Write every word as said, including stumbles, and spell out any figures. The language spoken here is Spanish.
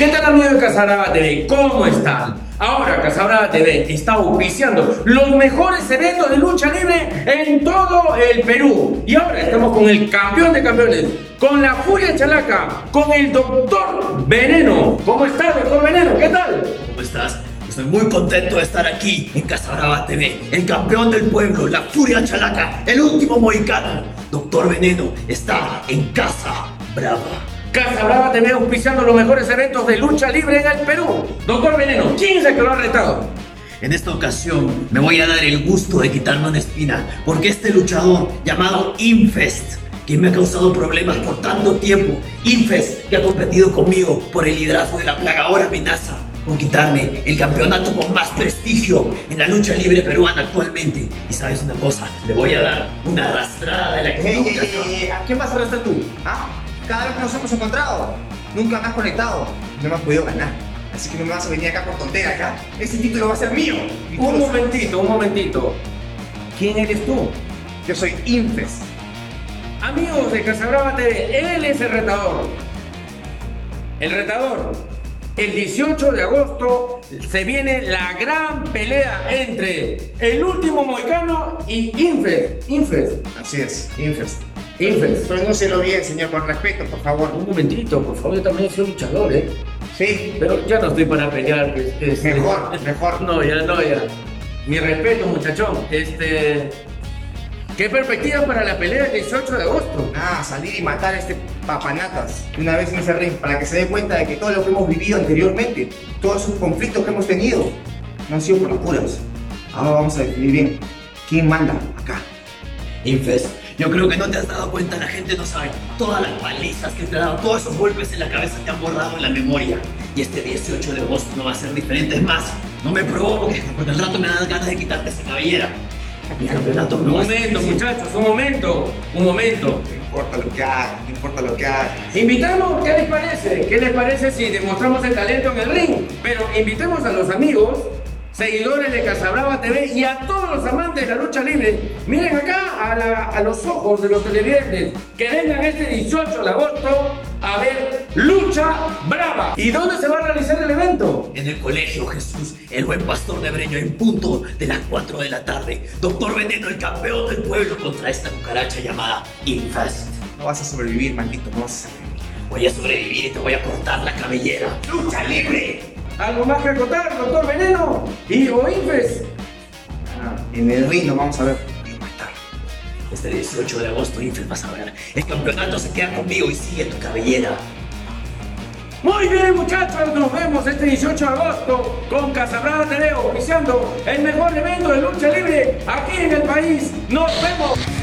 ¿Qué tal, amigos de Casa Brava T V? ¿Cómo están? Ahora Casa Brava T V está auspiciando los mejores eventos de lucha libre en todo el Perú. Y ahora estamos con el campeón de campeones, con la Furia Chalaca, con el doctor Veneno. ¿Cómo estás, doctor Veneno? ¿Qué tal? ¿Cómo estás? Estoy muy contento de estar aquí en Casa Brava T V. El campeón del pueblo, la Furia Chalaca, el último mohicano. Doctor Veneno está en Casa Brava. Casa Brava T V auspiciando los mejores eventos de lucha libre en el Perú. Doctor Veneno, ¿quién es el que lo ha retado? En esta ocasión me voy a dar el gusto de quitarme una espina, porque este luchador llamado Infest, quien me ha causado problemas por tanto tiempo, Infest, que ha competido conmigo por el liderazgo de la plaga, ahora amenaza con quitarme el campeonato con más prestigio en la lucha libre peruana actualmente. Y sabes una cosa, le voy a dar una arrastrada de la que hey, nunca... Hey, hey, ¿a quién vas a arrastrar tú? ¿Ah? Cada vez que nos hemos encontrado, nunca me has conectado, no me has podido ganar. Así que no me vas a venir acá por tontera acá. Ese título va a ser mío. Un momentito, un momentito. ¿Quién eres tú? Yo soy Infest. Amigos de Casa Brava T V, él es el retador. El retador. El dieciocho de agosto se viene la gran pelea entre el último mohicano y Infest. Infest. Así es, Infest. Infest. Pronúncielo bien, señor, con respeto, por favor. Un momentito, por favor, yo también soy luchador, ¿eh? Sí. Pero ya no estoy para pelear. Es, mejor, es, mejor. No, ya, no, ya. Mi respeto, muchachón. Este... ¿Qué perspectiva para la pelea del dieciocho de agosto? Ah, salir y matar a este papanatas una vez en ese ring, para que se dé cuenta de que todo lo que hemos vivido anteriormente, todos esos conflictos que hemos tenido, no han sido por locuras. Ahora vamos a definir bien quién manda acá. Infest. Yo creo que no te has dado cuenta, la gente no sabe todas las palizas que te han dado, todos esos golpes en la cabeza te han borrado en la memoria. Y este dieciocho de agosto no va a ser diferente. Es más, no me provoques, porque al rato me dan ganas de quitarte esa cabellera. Mi campeonato no va a ser. Un momento, muchachos, un momento, un momento. No importa lo que haga, no importa lo que haga. Invitamos, ¿qué les parece? ¿Qué les parece si demostramos el talento en el ring? Pero invitemos a los amigos, seguidores de Casa Brava T V y a todos los amantes de la lucha libre, miren acá a, la, a los ojos de los televidentes, que vengan este dieciocho de agosto a ver Lucha Brava. ¿Y dónde se va a realizar el evento? En el colegio Jesús el Buen Pastor de Breña, en punto de las cuatro de la tarde. Doctor Veneno, el campeón del pueblo, contra esta cucaracha llamada Infest. No vas a sobrevivir, maldito, no vas a sobrevivir. Voy a sobrevivir y te voy a cortar la cabellera. ¡Lucha libre! ¿Algo más que acotar, doctor Veneno? ¿Y o Infest? Ah, en el ring vamos a ver. Y matar. Este dieciocho de agosto, Infest, vas a ver. El campeonato se queda conmigo y sigue tu cabellera. Muy bien, muchachos, nos vemos este dieciocho de agosto con Casa Brava T V, oficiando el mejor evento de lucha libre aquí en el país. ¡Nos vemos!